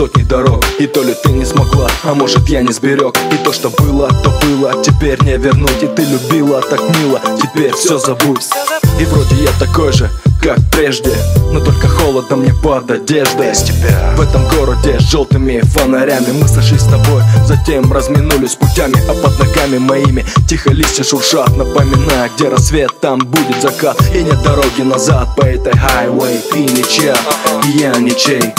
сотни дорог. И то ли ты не смогла, а может я не сберег. И то, что было, то было, теперь не вернуть. И ты любила так мило, теперь все забудь. И вроде я такой же, как прежде, но только холодно мне под одеждой. В этом городе с желтыми фонарями мы сошлись с тобой, затем разминулись путями, а под ногами моими тихо листья шуршат, напоминая, где рассвет, там будет закат. И нет дороги назад по этой хайвей. Ты ничья, и я ничей.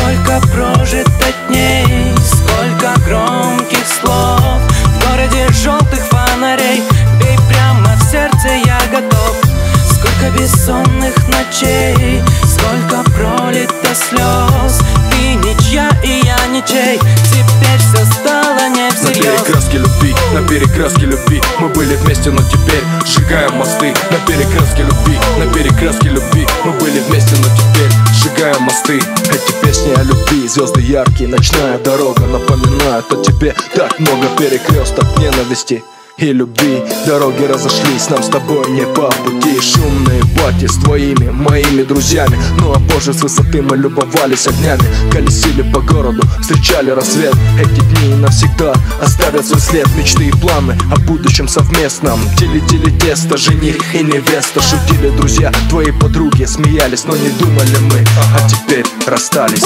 Сколько прожито дней, сколько громких слов в городе желтых фонарей. Бей прямо в сердце, я готов. Сколько бессонных ночей, сколько пролито слез. Ты ничья, и я ничей. Теперь все стало не всерьез. На перекрестке любви мы были вместе, но теперь сжигаем мосты. На перекрестке любви мы были вместе, но теперь сжигаем мосты. Эти песни о любви, звезды яркие, ночная дорога напоминает о тебе. Так много перекресток ненависти и любви, дороги разошлись, нам с тобой не по пути. Шумные бати с твоими, моими друзьями, ну а позже с высоты мы любовались огнями. Колесили по городу, встречали рассвет. Эти дни навсегда оставят свой след. Мечты и планы о будущем совместном делили тесто, жених и невеста. Шутили друзья, твои подруги смеялись, но не думали мы, а теперь расстались.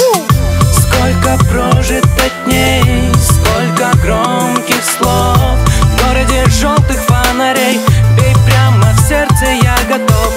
Сколько прожито дней, сколько громких слов в городе желтых фонарей. Бей прямо в сердце, я готов.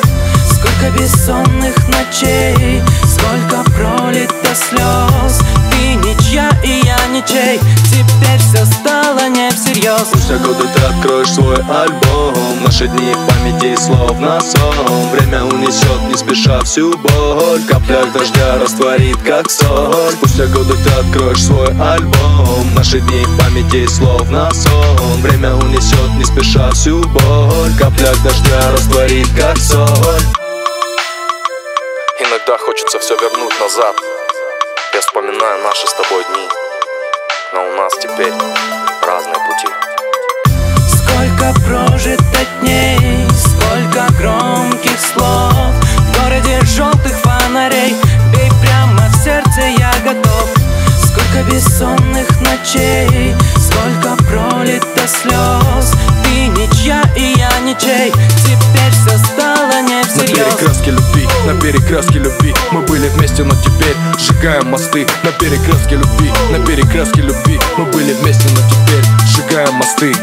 Сколько бессонных ночей, сколько пролито слез. Ты ничья, и я ничей. Теперь все стало не всерьез. Спустя годы ты откроешь свой альбом. Наши дни в памяти словно сон. Время унесет, не спеша, всю боль. В каплях дождя растворит, как соль. Спустя годы ты откроешь свой альбом. Наши дни в памяти словно сон. Время унесет, не спеша, всю боль. В каплях дождя растворит, как соль. Иногда хочется все вернуть назад. Я вспоминаю наши с тобой дни, но у нас теперь разные пути. Сколько прожито дней, сколько громких слов в городе желтых фонарей. Бей прямо в сердце, я готов. Сколько бессонных ночей, сколько пролито слез. Ты ничья, и я ничей. Теперь все стало не всерьез. На перекрестке любви мы были вместе, но теперь сжигаем мосты. На перекрестке любви мы были вместе, но теперь сжигаем мосты.